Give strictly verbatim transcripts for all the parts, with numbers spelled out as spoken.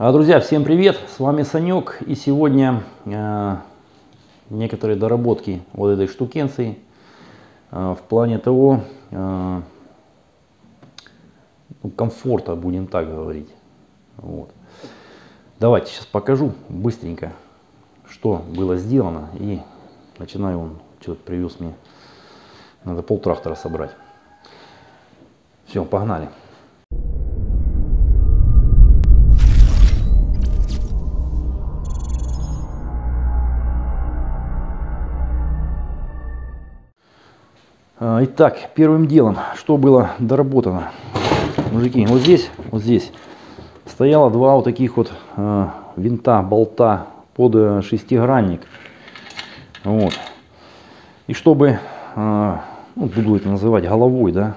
Друзья, всем привет! С вами Санек, и сегодня э, некоторые доработки вот этой штукенции э, в плане того э, комфорта, будем так говорить. Вот. Давайте сейчас покажу быстренько, что было сделано, и начинаю. Он что-то привез мне, надо полтрактора собрать. Все, погнали! Итак, первым делом, что было доработано, мужики, вот здесь, вот здесь стояло два вот таких вот э, винта, болта под э, шестигранник, вот. И чтобы, э, ну, буду это называть головой, да,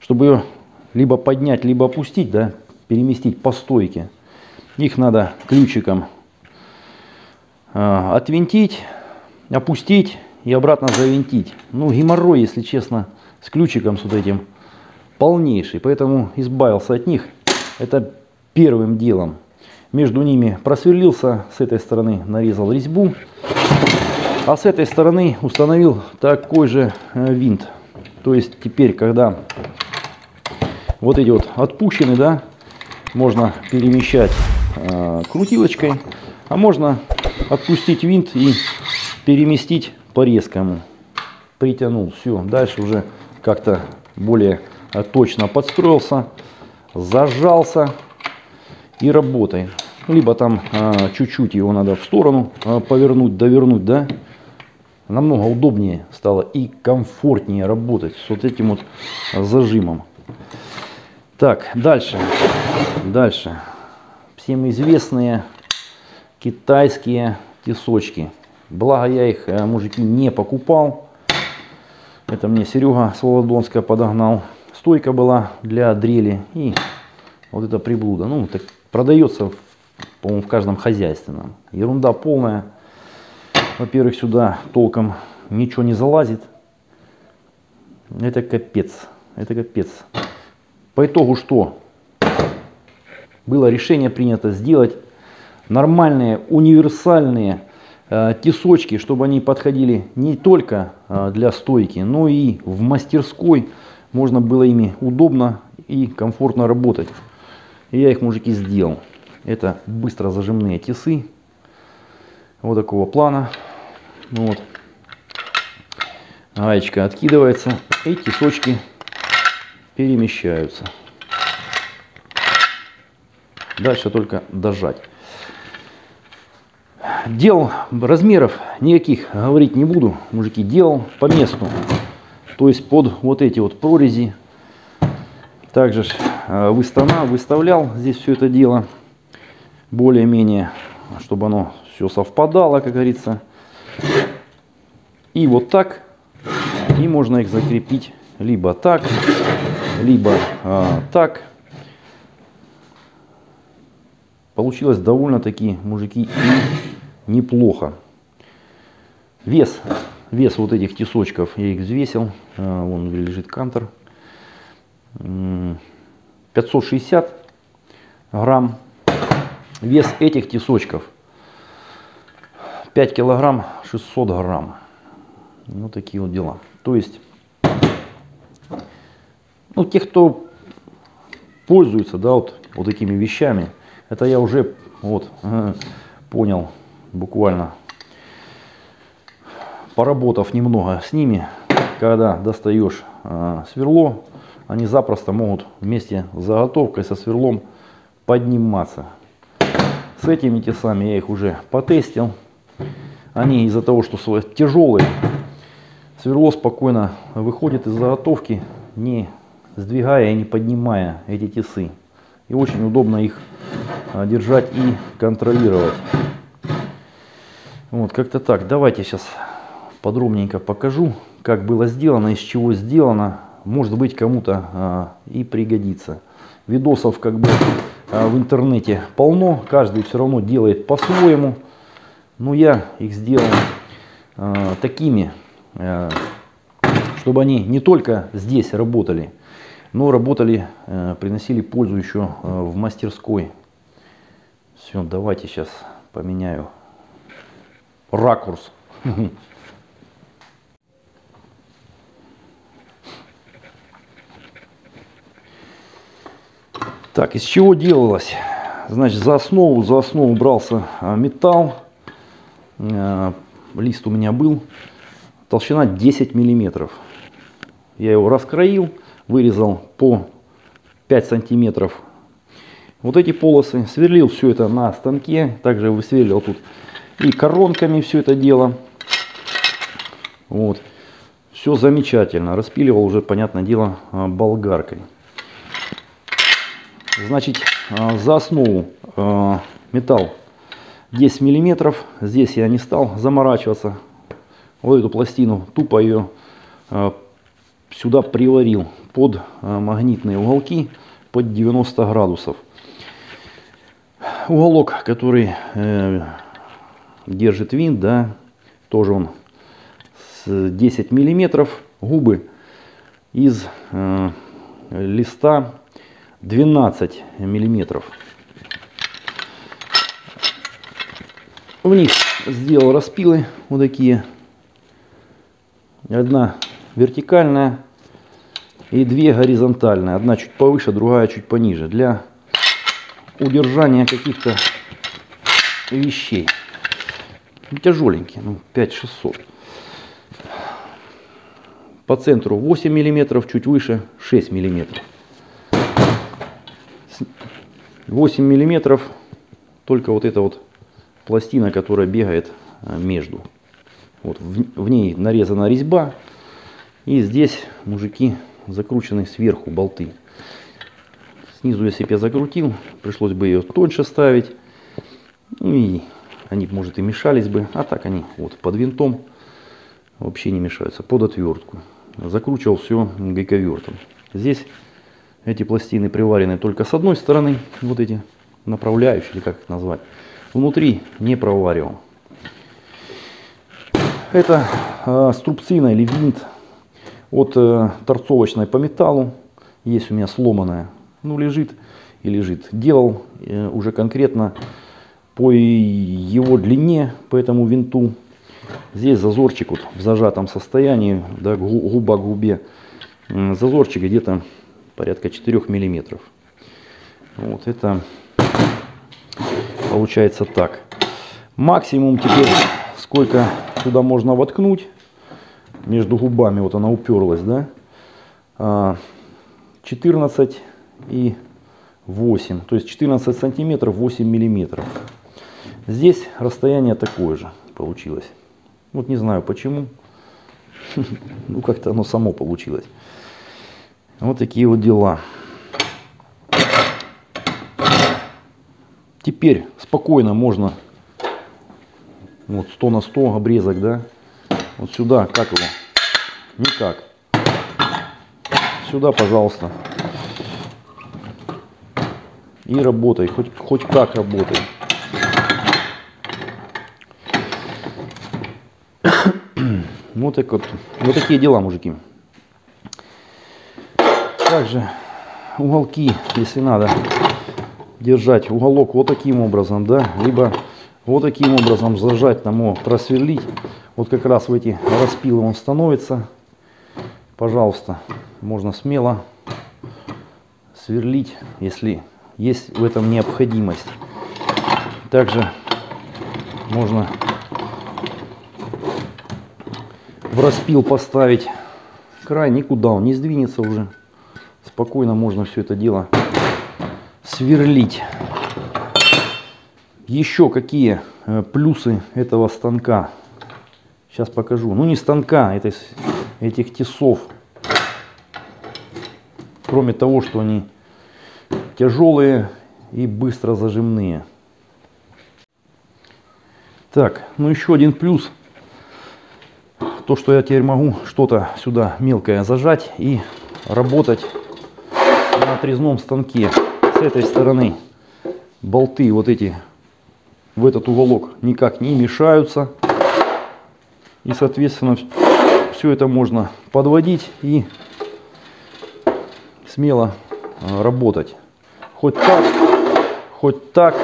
чтобы ее либо поднять, либо опустить, да, переместить по стойке, их надо ключиком э, отвинтить, опустить. И обратно завинтить. Ну, геморрой, если честно, с ключиком с вот этим полнейший. Поэтому избавился от них. Это первым делом. Между ними просверлился. С этой стороны нарезал резьбу. А с этой стороны установил такой же винт. То есть теперь, когда вот эти вот отпущены, да, можно перемещать э, крутилочкой. А можно отпустить винт и переместить по резкому, притянул, все, дальше уже как-то более точно подстроился, зажался и работает. Либо там чуть-чуть а, его надо в сторону а, повернуть, довернуть, да, намного удобнее стало и комфортнее работать с вот этим вот зажимом. Так, дальше, дальше, всем известные китайские тесочки. Благо я их, мужики, не покупал. Это мне Серега Сволодонская подогнал. Стойка была для дрели. И вот эта приблуда. Ну, так продается, по-моему, в каждом хозяйственном. Ерунда полная. Во-первых, сюда толком ничего не залазит. Это капец. Это капец. По итогу что? Было решение принято сделать нормальные, универсальные тесочки, чтобы они подходили не только для стойки, но и в мастерской можно было ими удобно и комфортно работать. И я их, мужики, сделал. Это быстро зажимные тесы вот такого плана. Вот. Гаечка откидывается, и тесочки перемещаются. Дальше только дожать. Делал, размеров никаких говорить не буду, мужики, делал по месту, то есть под вот эти вот прорези. Также выстана, выставлял здесь все это дело, более-менее, чтобы оно все совпадало, как говорится. И вот так, и можно их закрепить либо так, либо а, так. Получилось довольно-таки, мужики, и неплохо. Вес, вес вот этих тесочков, я их взвесил. Вон лежит кантер. пятьсот шестьдесят грамм. Вес этих тесочков пять килограмм шестьсот грамм. Вот такие вот дела. То есть, ну, те, кто пользуется, да, вот, вот такими вещами, это я уже вот понял, буквально поработав немного с ними, когда достаешь э, сверло, они запросто могут вместе с заготовкой со сверлом подниматься. С этими тесами я их уже потестил. Они из-за того, что свои тяжелые, сверло спокойно выходит из заготовки, не сдвигая и не поднимая эти тесы. И очень удобно их держать и контролировать. Вот как-то так. Давайте сейчас подробненько покажу, как было сделано, из чего сделано. Может быть, кому-то а, и пригодится. Видосов как бы а, в интернете полно. Каждый все равно делает по-своему. Но я их сделал а, такими, а, чтобы они не только здесь работали, но работали, приносили пользу еще в мастерской. Все, давайте сейчас поменяю ракурс. Так, из чего делалось? Значит, за основу, за основу брался металл. Лист у меня был. Толщина десять миллиметров. Я его раскроил, вырезал по пять сантиметров. Вот эти полосы. Сверлил все это на станке. Также высверлил тут и коронками все это дело. Вот. Все замечательно. Распиливал уже, понятное дело, болгаркой. Значит, за основу металл десять миллиметров. Здесь я не стал заморачиваться. Вот эту пластину тупо ее сюда приварил под магнитные уголки, под девяносто градусов. Уголок, который держит винт, да, тоже он с десять миллиметров. Губы из листа двенадцать миллиметров. В них сделал распилы вот такие. Одна вертикальная и две горизонтальные. Одна чуть повыше, другая чуть пониже. Для удержания каких-то вещей. Тяжеленькие, ну, пять шестьсот. По центру восемь миллиметров, чуть выше шесть миллиметров. восемь миллиметров только вот эта вот пластина, которая бегает между. Вот в, в ней нарезана резьба. И здесь, мужики, закручены сверху болты. Снизу, если бы я закрутил, пришлось бы ее тоньше ставить. Ну и они, может, и мешались бы. А так они вот под винтом вообще не мешаются. Под отвертку. Закручивал все гайковертом. Здесь эти пластины приварены только с одной стороны, вот эти направляющие, или как их назвать, внутри не проваривал. Это э, струбцина или винт от э, торцовочной по металлу. Есть у меня сломанная, ну лежит и лежит. Делал э, уже конкретно по его длине, по этому винту. Здесь зазорчик вот в зажатом состоянии, да, губа к губе. Зазорчик где-то порядка четырёх миллиметров. Вот это получается так. Максимум теперь, сколько сюда можно воткнуть. Между губами вот она уперлась, да? четырнадцать и восемь. То есть четырнадцать сантиметров, восемь миллиметров. Здесь расстояние такое же получилось. Вот не знаю почему. Ну как-то оно само получилось. Вот такие вот дела. Теперь спокойно можно вот сто на сто обрезок, да? Вот сюда, как его? Никак. Сюда, пожалуйста. И работай, хоть, хоть как работай. Вот так вот. Вот такие дела, мужики. Также уголки, если надо держать уголок вот таким образом, да, либо вот таким образом зажать, там его просверлить. Вот как раз в эти распилы он становится. Пожалуйста, можно смело сверлить, если есть в этом необходимость. Также можно в распил поставить край, никуда он не сдвинется уже. Спокойно можно все это дело сверлить. Еще какие плюсы этого станка? Сейчас покажу. Ну не станка, это этих тесов. Кроме того, что они тяжелые и быстро зажимные. Так, ну еще один плюс. То, что я теперь могу что-то сюда мелкое зажать и работать на отрезном станке. С этой стороны болты вот эти в этот уголок никак не мешаются, и соответственно все это можно подводить и смело работать, хоть так, хоть так,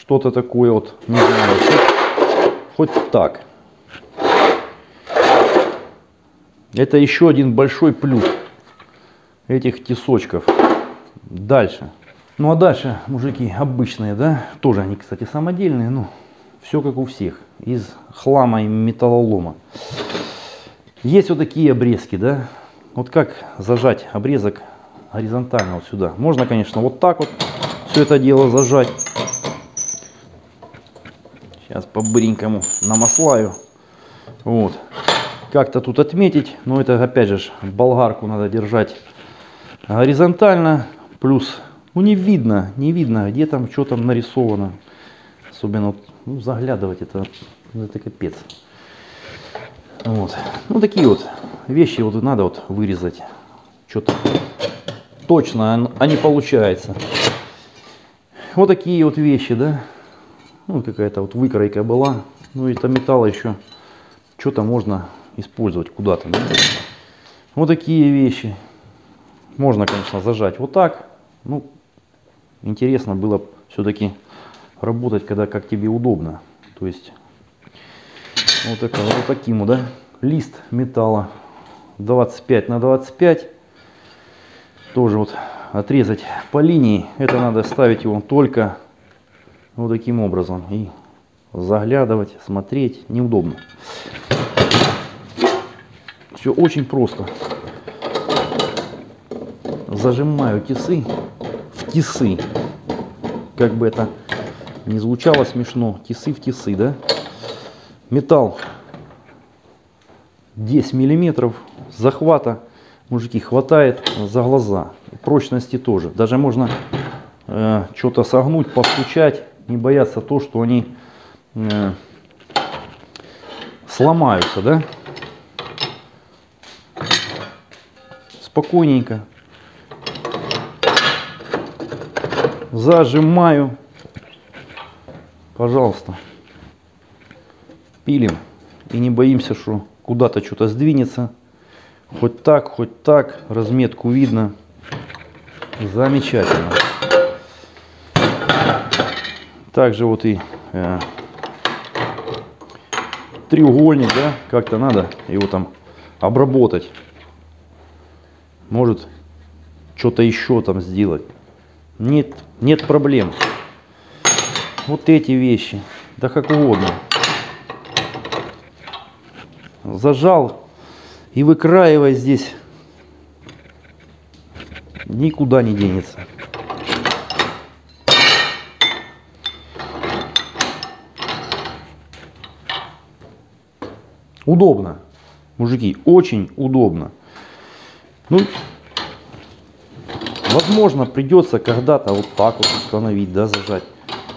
что-то такое вот, не знаю, хоть, хоть так. Это еще один большой плюс этих тесочков. Дальше. Ну а дальше, мужики, обычные, да? Тоже они, кстати, самодельные, но все как у всех. Из хлама и металлолома. Есть вот такие обрезки, да? Вот как зажать обрезок горизонтально вот сюда? Можно, конечно, вот так вот все это дело зажать. Сейчас по-быренькому намаслаю. Вот. Как-то тут отметить, но это опять же болгарку надо держать горизонтально, плюс ну не видно, не видно, где там, что там нарисовано, особенно ну, заглядывать это, это капец. Вот, ну такие вот вещи вот надо вот вырезать, что-то точно, а не получается. Вот такие вот вещи, да, ну какая-то вот выкройка была, ну это металл еще, что-то можно использовать куда-то. Вот такие вещи. Можно, конечно, зажать вот так. Ну, интересно было все-таки работать, когда как тебе удобно. То есть, вот, так, вот таким, да, лист металла двадцать пять на двадцать пять. Тоже вот отрезать по линии. Это надо ставить его только вот таким образом. И заглядывать, смотреть неудобно. Все очень просто. Зажимаю тисы в тисы. Как бы это не звучало смешно. Тисы в тисы, да? Металл десять миллиметров. Захвата, мужики, хватает за глаза. Прочности тоже. Даже можно э, что-то согнуть, постучать. Не бояться то, что они э, сломаются, да? Спокойненько зажимаю, пожалуйста, пилим и не боимся, что куда-то что-то сдвинется, хоть так, хоть так, разметку видно, замечательно. Также вот и э, треугольник, да, как-то надо его там обработать. Может что-то еще там сделать. Нет, нет проблем. Вот эти вещи. Да как угодно. Зажал и выкраивай здесь. Никуда не денется. Удобно. Мужики, очень удобно. Ну, возможно, придется когда-то вот так вот установить, да, зажать.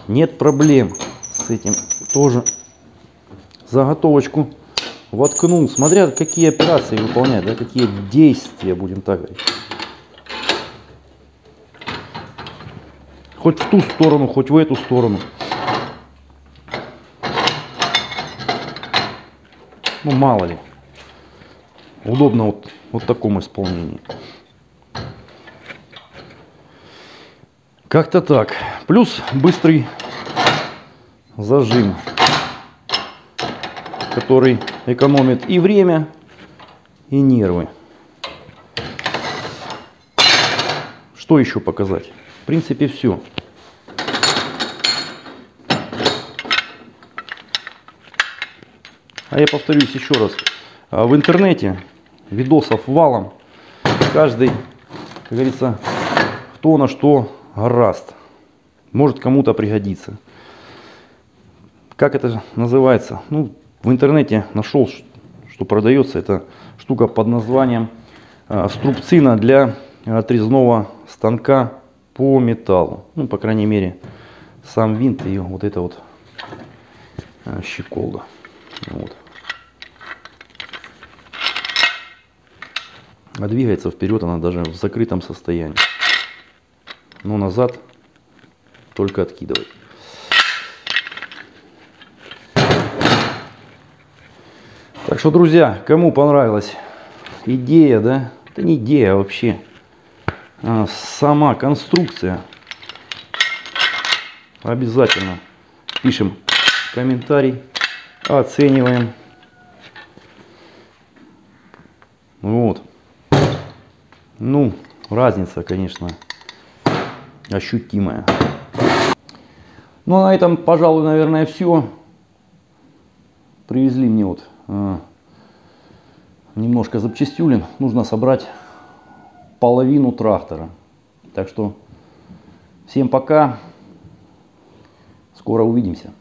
Нет проблем с этим тоже. Заготовочку воткнул. Смотря какие операции выполнять, да, какие действия, будем так говорить. Хоть в ту сторону, хоть в эту сторону. Ну, мало ли. Удобно вот, вот в таком исполнении. Как-то так. Плюс быстрый зажим, который экономит и время, и нервы. Что еще показать? В принципе, все. А я повторюсь еще раз. В интернете видосов валом, каждый, как говорится, кто на что гораст, может кому-то пригодиться. Как это называется? Ну, в интернете нашел, что продается эта штука под названием струбцина для отрезного станка по металлу. Ну, по крайней мере, сам винт и вот эта вот щеколда. Вот. А двигается вперед она даже в закрытом состоянии. Но назад только откидывать. Так что, друзья, кому понравилась идея, да? Это не идея вообще. А сама конструкция. Обязательно пишем комментарий, оцениваем. Вот. Ну, разница, конечно, ощутимая. Ну, а на этом, пожалуй, наверное, все. Привезли мне вот э, немножко запчастюлин. Нужно собрать половину трактора. Так что всем пока. Скоро увидимся.